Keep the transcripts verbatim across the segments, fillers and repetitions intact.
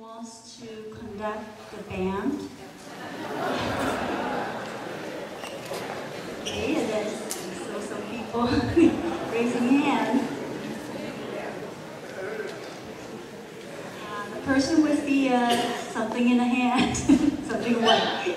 was to conduct the band. Okay, that's so some people raising hands. Uh, the person with the uh, something in the hand, something white.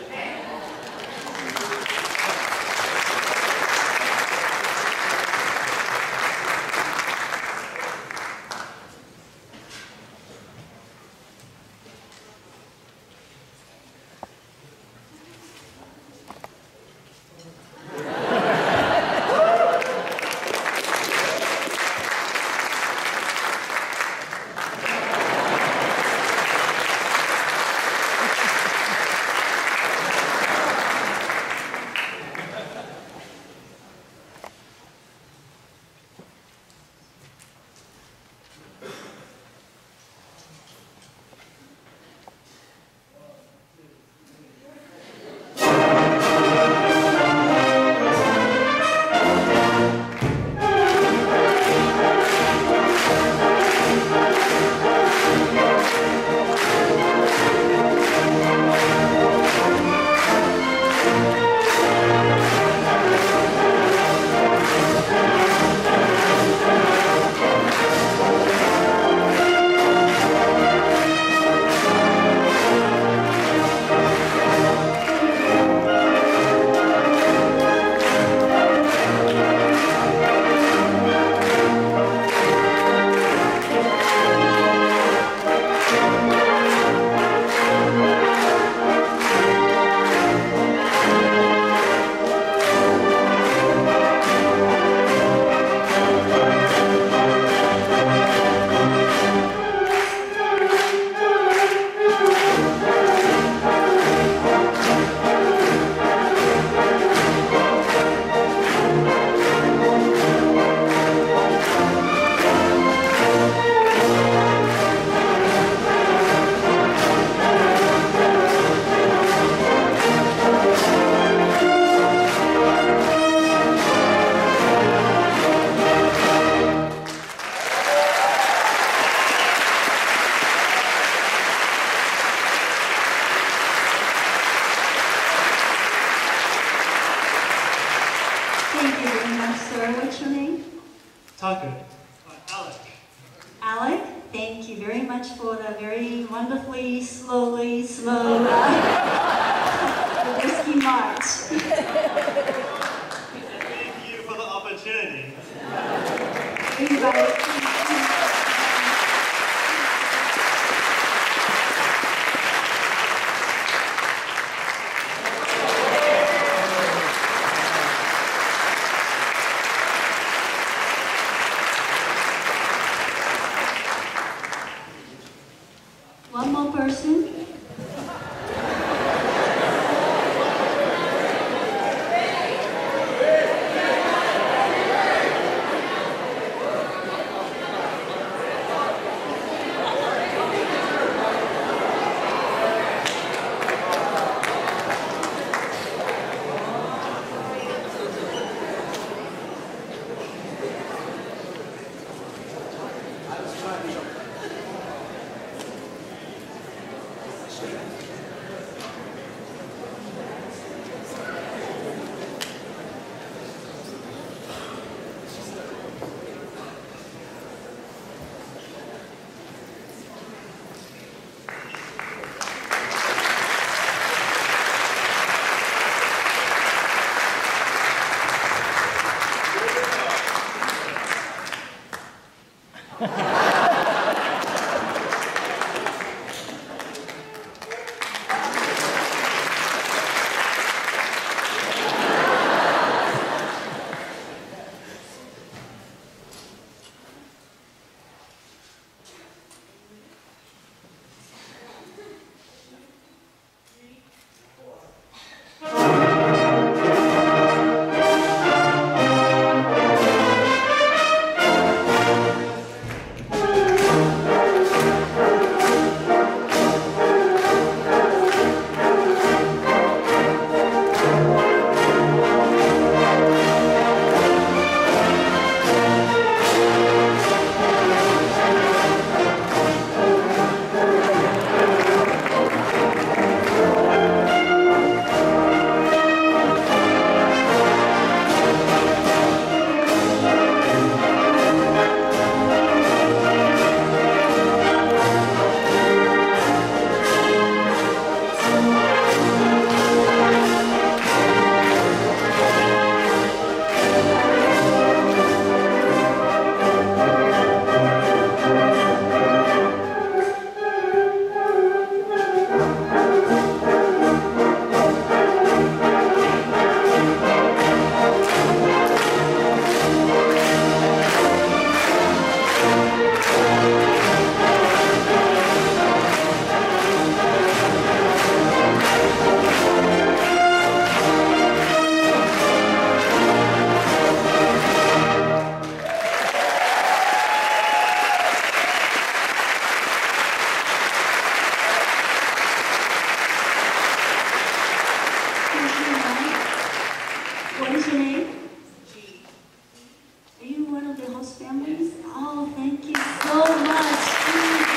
one of the host families? Oh, thank you so much. Thank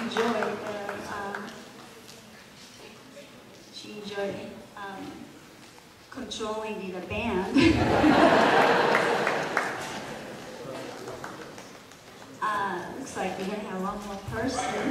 you so much. She enjoyed the, um, she enjoyed um, controlling the band. Looks like we're going to have one more person.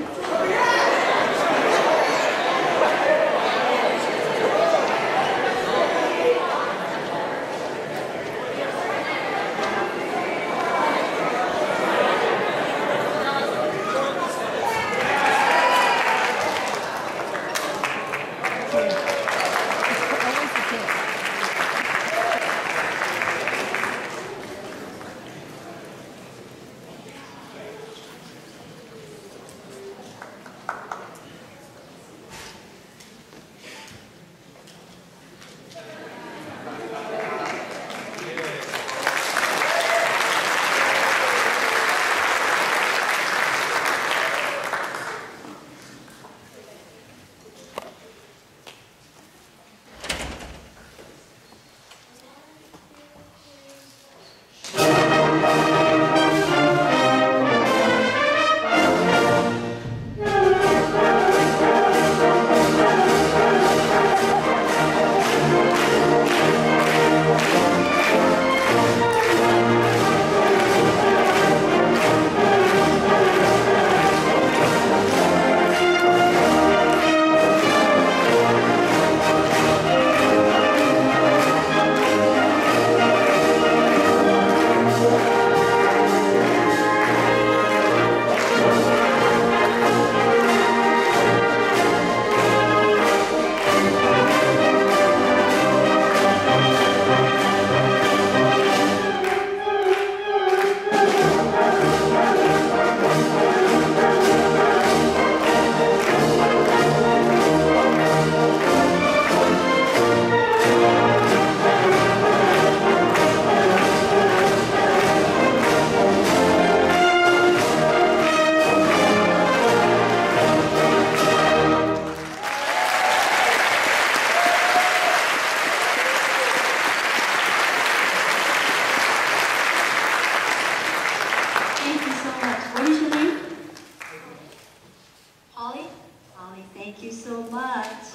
Thank you so much.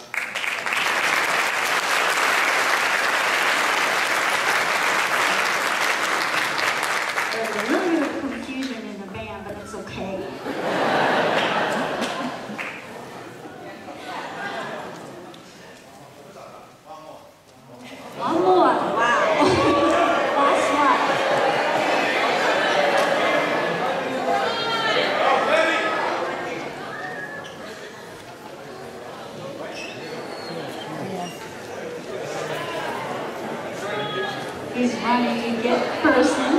There's a little bit of confusion in the band, but it's okay. One more. Wow. Last He's running to get the person.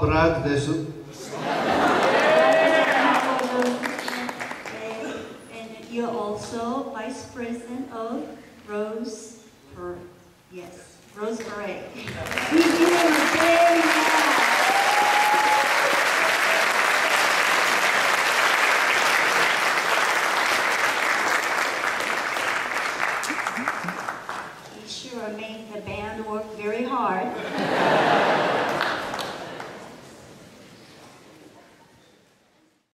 Slava Brag Desu. And, and you're also Vice President of Rose Parade. Yes, Rose Parade. You're doing very well. You sure made the band work very hard.